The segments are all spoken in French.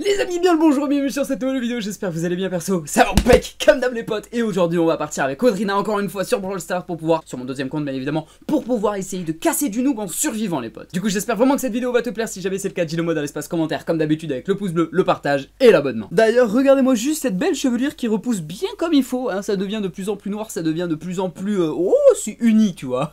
Les amis, bien le bonjour, bienvenue sur cette nouvelle vidéo, j'espère que vous allez bien perso, ça va au pec, comme d'hab les potes. Et aujourd'hui on va partir avec Audrina encore une fois sur Brawl Stars pour pouvoir, sur mon deuxième compte bien évidemment, pour pouvoir essayer de casser du noob en survivant les potes. Du coup j'espère vraiment que cette vidéo va te plaire, si jamais c'est le cas dis le moi dans l'espace commentaire comme d'habitude avec le pouce bleu, le partage et l'abonnement. D'ailleurs regardez-moi juste cette belle chevelure qui repousse bien comme il faut, hein, ça devient de plus en plus noir, ça devient de plus en plus... oh c'est uni tu vois.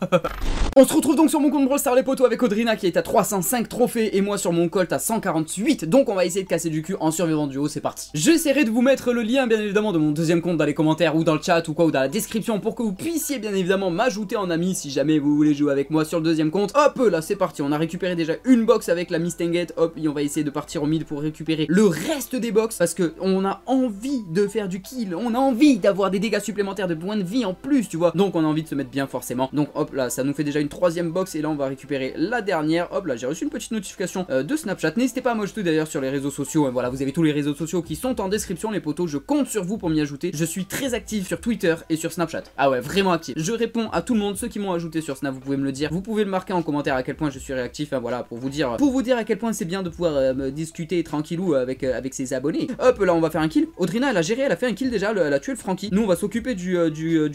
On se retrouve donc sur mon compte Brawl Stars les potos avec Audrina qui est à 305 trophées et moi sur mon Colt à 148, donc on va essayer de casser du cul en survivant du haut, c'est parti. J'essaierai de vous mettre le lien bien évidemment de mon deuxième compte dans les commentaires ou dans le chat ou quoi ou dans la description pour que vous puissiez bien évidemment m'ajouter en ami si jamais vous voulez jouer avec moi sur le deuxième compte. Hop là c'est parti, on a récupéré déjà une box avec la Miss Tenguette, hop et on va essayer de partir au 1000 pour récupérer le reste des box parce que on a envie de faire du kill, on a envie d'avoir des dégâts supplémentaires de points de vie en plus tu vois, donc on a envie de se mettre bien forcément. Donc hop là ça nous fait déjà une troisième box et là on va récupérer la dernière. Hop là j'ai reçu une petite notification de Snapchat, n'hésitez pas à m'ajouter d'ailleurs sur les réseaux sociaux. Voilà, vous avez tous les réseaux sociaux qui sont en description les potos, je compte sur vous pour m'y ajouter. Je suis très actif sur Twitter et sur Snapchat. Ah ouais, vraiment actif. Je réponds à tout le monde, ceux qui m'ont ajouté sur Snap, vous pouvez me le dire. Vous pouvez le marquer en commentaire à quel point je suis réactif, hein, voilà, pour vous dire à quel point c'est bien de pouvoir me discuter tranquillou avec ses abonnés. Hop, là on va faire un kill. Audrina elle a géré, elle a fait un kill déjà, elle a tué le Frankie. Nous on va s'occuper du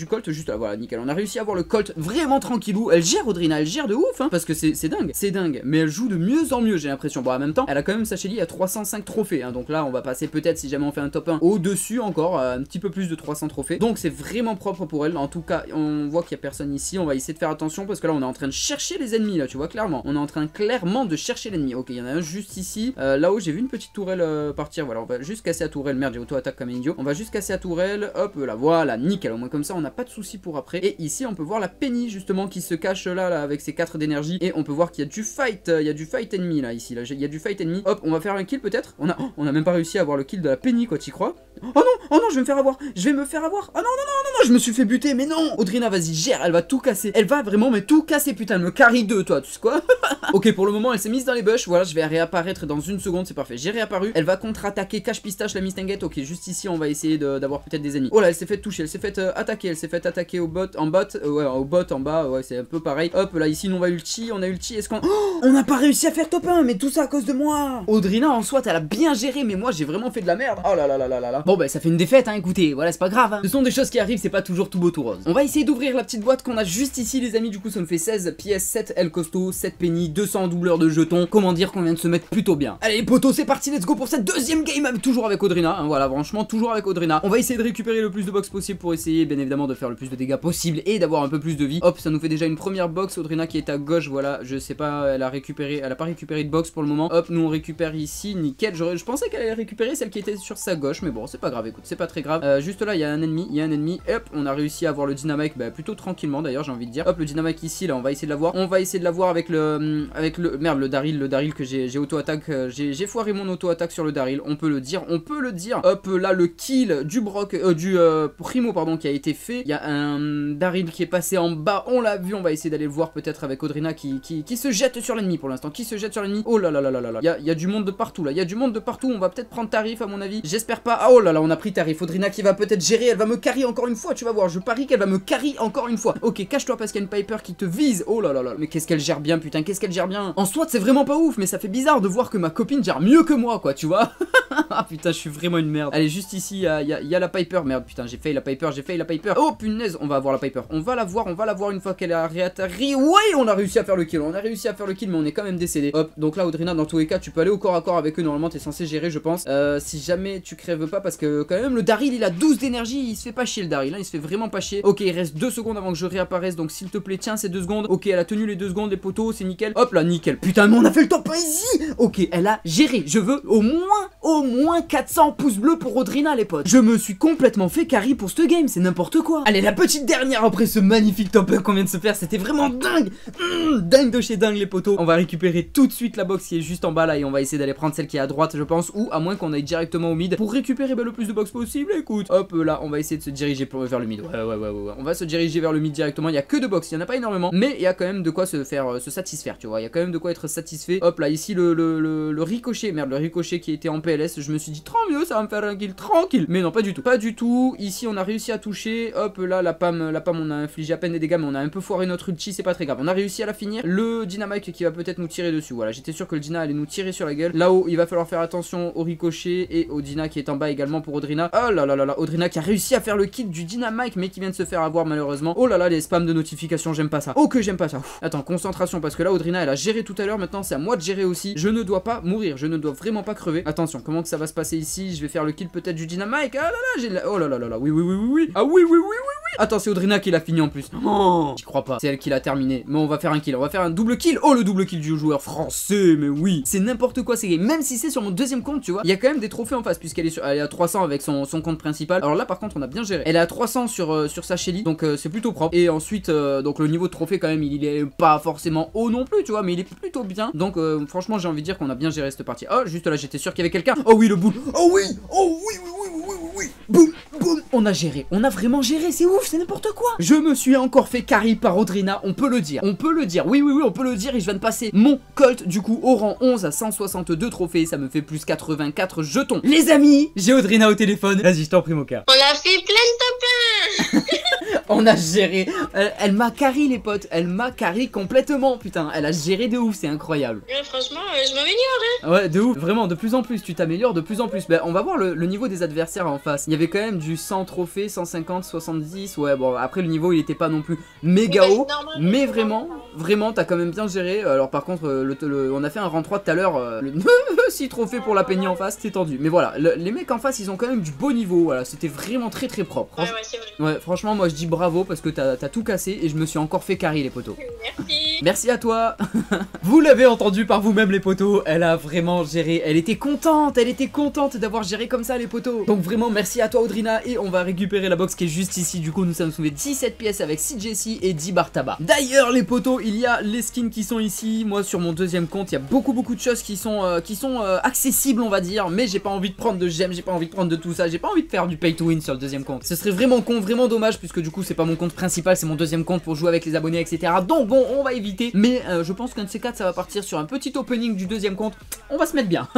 Colt juste là, voilà, nickel. On a réussi à avoir le Colt vraiment tranquillou. Elle gère Audrina, elle gère de ouf hein, parce que c'est dingue, mais elle joue de mieux en mieux, j'ai l'impression. Bon, en même temps, elle a quand même sa Shelly à 305 trophées, hein. Donc là on va passer peut-être si jamais on fait un top 1 au dessus encore un petit peu plus de 300 trophées, donc c'est vraiment propre pour elle. En tout cas on voit qu'il n'y a personne ici, on va essayer de faire attention parce que là on est en train de chercher les ennemis là tu vois, clairement on est en train clairement de chercher l'ennemi. Ok il y en a un juste ici, là-haut j'ai vu une petite tourelle partir, voilà on va juste casser la tourelle, merde j'ai auto-attaque comme un idiot, on va juste casser la tourelle, hop là voilà nickel, au moins comme ça on n'a pas de soucis pour après. Et ici on peut voir la Penny justement qui se cache là avec ses 4 d'énergie et on peut voir qu'il y a du fight, il y a du fight ennemi là, ici là il y a du fight ennemi. Hop on va faire un kill peut-être. On a même pas réussi à avoir le kill de la Penny quoi, t'y crois? Oh non, je vais me faire avoir, je vais me faire avoir. Oh non, non, non, non, non, je me suis fait buter, mais non. Audrina, vas-y, gère, elle va tout casser. Elle va vraiment, mais tout casser, putain, elle me carry 2, toi, tu sais quoi. Ok, pour le moment, elle s'est mise dans les bush, voilà, je vais réapparaître dans une seconde, c'est parfait, j'ai réapparu. Elle va contre-attaquer, cache pistache, la mistinguette, ok, juste ici, on va essayer d'avoir peut-être des ennemis. Oh là, elle s'est fait toucher, elle s'est fait attaquer, au bot, en bot, ouais, au bot, en bas, ouais, c'est un peu pareil. Hop, là, ici, nous, on va ulti, on a ulti, est-ce qu'on... Oh, on n'a pas réussi à faire top 1, mais tout ça à cause de moi. Audrina, en soit, elle a bien géré, mais moi j'ai vraiment fait de la merde. Oh là là là là là là. Bon bah ça fait une défaite hein, écoutez, voilà c'est pas grave hein. Ce sont des choses qui arrivent, c'est pas toujours tout beau tout rose. On va essayer d'ouvrir la petite boîte qu'on a juste ici les amis, du coup ça nous fait 16 pièces, 7 El Costo, 7 Penny, 200 doubleurs de jetons, comment dire qu'on vient de se mettre plutôt bien. Allez les potos c'est parti, let's go pour cette deuxième game, toujours avec Audrina, hein, voilà franchement toujours avec Audrina. On va essayer de récupérer le plus de box possible pour essayer bien évidemment de faire le plus de dégâts possible et d'avoir un peu plus de vie. Hop ça nous fait déjà une première box, Audrina qui est à gauche, voilà je sais pas, elle a pas récupéré de box pour le moment. Hop nous on récupère ici, nickel, je pensais qu'elle allait récupérer celle qui était sur sa gauche, mais bon c'est pas grave, écoute c'est pas très grave. Juste là il y a un ennemi, hop on a réussi à avoir le dynamite, bah plutôt tranquillement d'ailleurs j'ai envie de dire. Hop le dynamite ici là on va essayer de l'avoir, avec le merde le Daryl que j'ai auto-attaque, j'ai foiré mon auto-attaque sur le Daryl, on peut le dire. Hop là le kill du Primo pardon qui a été fait, il y a un Daryl qui est passé en bas, on l'a vu, on va essayer d'aller le voir peut-être avec Audrina qui se jette sur l'ennemi pour l'instant, oh là là là là là là, il y a du monde de partout là, il y a du monde de partout, on va peut-être prendre tarif à mon avis, j'espère pas. Ah oh là là on a pris tarif, Audrina qui va peut-être gérer, elle va me carry encore une fois, tu vas voir, je parie qu'elle va me carry encore une fois. Ok cache-toi parce qu'il y a une Piper qui te vise, oh là là là, mais qu'est-ce qu'elle gère bien putain, qu'est-ce qu'elle gère bien. En soit c'est vraiment pas ouf mais ça fait bizarre de voir que ma copine gère mieux que moi quoi tu vois. Ah putain je suis vraiment une merde. Allez juste ici il y a la Piper, merde putain j'ai failli la Piper, oh punaise on va avoir la Piper, on va la voir une fois qu'elle a réatterri, ouais on a réussi à faire le kill, mais on est quand même décédé. Hop donc là Audrina dans tous les cas tu peux aller au corps à corps avec eux, normalement t'es censé gérer je pense, si jamais tu crèves pas parce que quand même le Daryl il a 12 d'énergie, il se fait pas chier le Daryl hein, il se fait vraiment pas chier. Ok il reste 2 secondes avant que je réapparaisse, donc s'il te plaît tiens ces 2 secondes. Ok elle a tenu les 2 secondes les poteaux, c'est nickel. Hop là nickel, putain mais on a fait le top easy. Ok elle a géré, je veux au moins 400 pouces bleus pour Audrina les potes. Je me suis complètement fait carry pour ce game, c'est n'importe quoi. Allez la petite dernière après ce magnifique top 1 qu'on vient de se faire, c'était vraiment dingue, dingue de chez dingue les poteaux. On va récupérer tout de suite la box qui est juste en bas là et on va essayer d'aller prendre celle qui est à droite je pense, ou à moins qu'on aille directement au mid pour récupérer ben, le plus de box possible. Écoute hop là on va essayer de se diriger vers le mid, ouais. On va se diriger vers le mid directement, il y a que 2 box, il y en a pas énormément mais il y a quand même de quoi se faire se satisfaire tu vois, il y a quand même de quoi être satisfait. Hop là ici le ricochet, merde le ricochet qui était en PLS, je me suis dit mieux, ça va me faire un kill tranquille. Mais non, pas du tout, pas du tout. Ici on a réussi à toucher, hop là la PAM on a infligé à peine des dégâts, mais on a un peu foiré notre ulti, c'est pas très grave, on a réussi à la finir. Le dynamite qui va peut-être nous tirer dessus, voilà, j'étais sûr que le Dina allait nous tirer sur la gueule. Là-haut il va falloir faire attention au ricochet et au Dina qui est en bas également pour Audrina. Oh là là là là, Audrina qui a réussi à faire le kill du Dynamite mais qui vient de se faire avoir malheureusement. Oh là là, les spams de notification, j'aime pas ça. Oh que j'aime pas ça. Ouf. Attends, concentration parce que là Audrina elle a géré tout à l'heure, maintenant c'est à moi de gérer aussi. Je ne dois pas mourir, je ne dois vraiment pas crever. Attention, comment que ça va se passer ici? Je vais faire le kill peut-être du Dynamite. Ah là là, j'ai... Oh là là là là, oui oui oui oui oui. Ah oui oui oui oui oui. Attends, c'est Audrina qui l'a fini en plus. Oh, j'y crois pas. C'est elle qui l'a terminé. Mais on va faire un kill, on va faire un double kill. Oh le double kill du joueur français, mais oui. C'est n'importe quoi ces games. Même si c'est sur mon deuxième compte, tu vois, il y a quand même des trophées en face puisqu'elle est, elle est à 300 avec son compte principal. Alors là par contre on a bien géré. Elle est à 300 sur sa Shelly, donc c'est plutôt propre. Et ensuite donc le niveau de trophée quand même il est pas forcément haut non plus tu vois, mais il est plutôt bien. Donc franchement j'ai envie de dire qu'on a bien géré cette partie. Oh juste là j'étais sûr qu'il y avait quelqu'un. Oh oui le boule. Oh oui. Oh oui oui oui oui oui oui. Boum boum. On a géré, on a vraiment géré, c'est ouf, c'est n'importe quoi. Je me suis encore fait carry par Audrina, on peut le dire. On peut le dire, oui oui oui on peut le dire. Et je viens de passer mon Colt du coup au rang 11 à 162 trophées, ça me fait plus 84 jetons. Les amis, j'ai Audrina au téléphone. Vas-y je t'en prie mon cœur. On a fait plein de top 1. On a géré, elle m'a carré les potes, elle m'a carré complètement putain, elle a géré de ouf, c'est incroyable. Ouais, franchement je m'améliore hein. Ouais de ouf, vraiment de plus en plus, tu t'améliores de plus en plus. Bah, on va voir le niveau des adversaires en face, il y avait quand même du 100 trophées, 150, 70, ouais bon après le niveau il était pas non plus méga haut, mais vraiment t'as quand même bien géré. Alors par contre on a fait un rang 3 tout à l'heure, 6 trophées pour la peignée en face, c'est tendu. Mais voilà, les mecs en face ils ont quand même du beau niveau, voilà, c'était vraiment très très propre. Ouais c'est vrai. Ouais franchement moi je dis bravo parce que t'as tout cassé et je me suis encore fait carry les potos. Merci. Merci à toi. Vous l'avez entendu par vous-même les potos, elle a vraiment géré, elle était contente d'avoir géré comme ça les potos. Donc vraiment merci à toi Audrina et on va récupérer la box qui est juste ici. Du coup nous sommes sauvés 17 pièces avec 6 Jessie et 10 barres tabac. D'ailleurs les potos il y a les skins qui sont ici. Moi sur mon deuxième compte il y a beaucoup de choses qui sont accessibles on va dire, mais j'ai pas envie de prendre de gemmes, j'ai pas envie de prendre de tout ça, j'ai pas envie de faire du pay to win sur le deuxième compte. Ce serait vraiment con, vraiment dommage puisque du coup c'est pas mon compte principal, c'est mon deuxième compte pour jouer avec les abonnés etc. Donc bon on va éviter, mais je pense qu'un de ces quatre ça va partir sur un petit opening du deuxième compte, on va se mettre bien.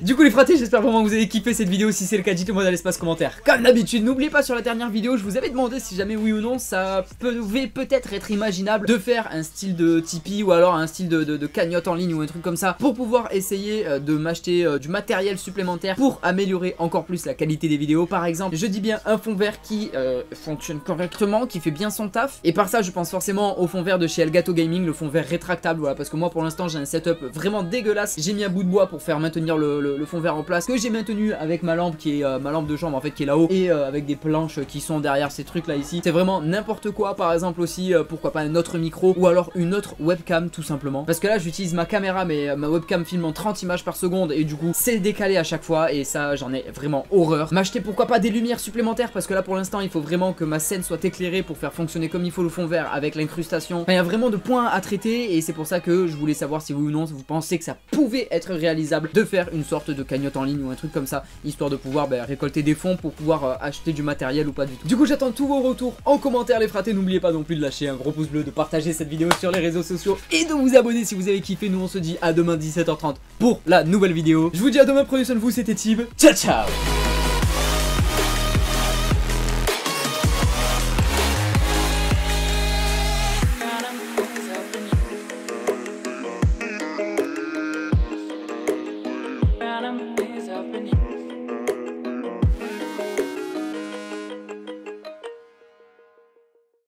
Du coup les fratés, j'espère vraiment que vous avez kiffé cette vidéo. Si c'est le cas, dites-moi dans l'espace commentaire. Comme d'habitude, n'oubliez pas sur la dernière vidéo, je vous avais demandé si jamais oui ou non ça pouvait peut-être être imaginable de faire un style de Tipeee ou alors un style de cagnotte en ligne ou un truc comme ça pour pouvoir essayer de m'acheter du matériel supplémentaire pour améliorer encore plus la qualité des vidéos. Par exemple, je dis bien un fond vert qui fonctionne correctement, qui fait bien son taf. Et par ça, je pense forcément au fond vert de chez Elgato Gaming, le fond vert rétractable. Voilà, parce que moi pour l'instant j'ai un setup vraiment dégueulasse. J'ai mis un bout de bois pour faire maintenir le fond vert en place, que j'ai maintenu avec ma lampe qui est ma lampe de chambre en fait qui est là-haut, et avec des planches qui sont derrière ces trucs là ici. C'est vraiment n'importe quoi. Par exemple aussi pourquoi pas un autre micro ou alors une autre webcam tout simplement, parce que là j'utilise ma caméra mais ma webcam filme en 30 images par seconde et du coup c'est décalé à chaque fois et ça j'en ai vraiment horreur. M'acheter pourquoi pas des lumières supplémentaires parce que là pour l'instant il faut vraiment que ma scène soit éclairée pour faire fonctionner comme il faut le fond vert avec l'incrustation. Enfin, il y a vraiment de points à traiter et c'est pour ça que je voulais savoir si vous ou non vous pensez que ça pouvait être réalisable de faire une sorte de cagnotte en ligne ou un truc comme ça, histoire de pouvoir récolter des fonds pour pouvoir acheter du matériel ou pas du tout. Du coup j'attends tous vos retours en commentaire les fratés, n'oubliez pas non plus de lâcher un gros pouce bleu, de partager cette vidéo sur les réseaux sociaux et de vous abonner si vous avez kiffé. Nous on se dit à demain 17h30 pour la nouvelle vidéo. Je vous dis à demain, prenez soin de vous, c'était Tib, ciao ciao.